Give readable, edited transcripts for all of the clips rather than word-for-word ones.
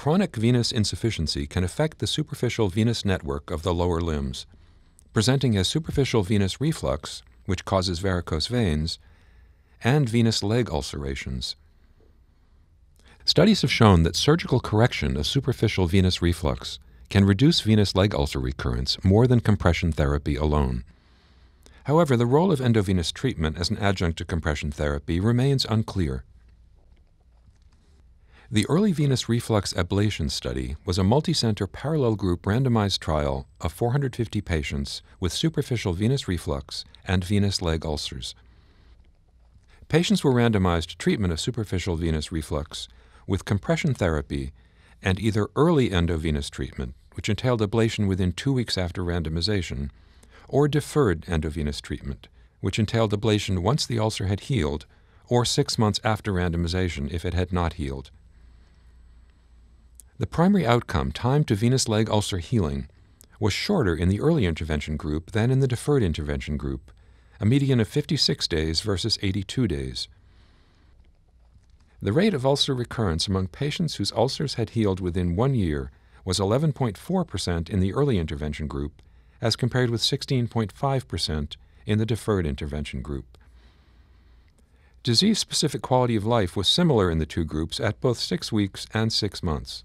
Chronic venous insufficiency can affect the superficial venous network of the lower limbs, presenting as superficial venous reflux, which causes varicose veins, and venous leg ulcerations. Studies have shown that surgical correction of superficial venous reflux can reduce venous leg ulcer recurrence more than compression therapy alone. However, the role of endovenous treatment as an adjunct to compression therapy remains unclear. The early venous reflux ablation study was a multicenter parallel group randomized trial of 450 patients with superficial venous reflux and venous leg ulcers. Patients were randomized to treatment of superficial venous reflux with compression therapy and either early endovenous treatment, which entailed ablation within 2 weeks after randomization, or deferred endovenous treatment, which entailed ablation once the ulcer had healed or 6 months after randomization if it had not healed. The primary outcome, time to venous leg ulcer healing, was shorter in the early intervention group than in the deferred intervention group, a median of 56 days versus 82 days. The rate of ulcer recurrence among patients whose ulcers had healed within 1 year was 11.4% in the early intervention group, as compared with 16.5% in the deferred intervention group. Disease-specific quality of life was similar in the two groups at both 6 weeks and 6 months.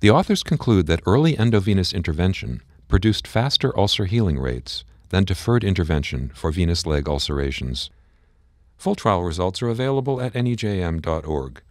The authors conclude that early endovenous intervention produced faster ulcer healing rates than deferred intervention for venous leg ulcerations. Full trial results are available at nejm.org.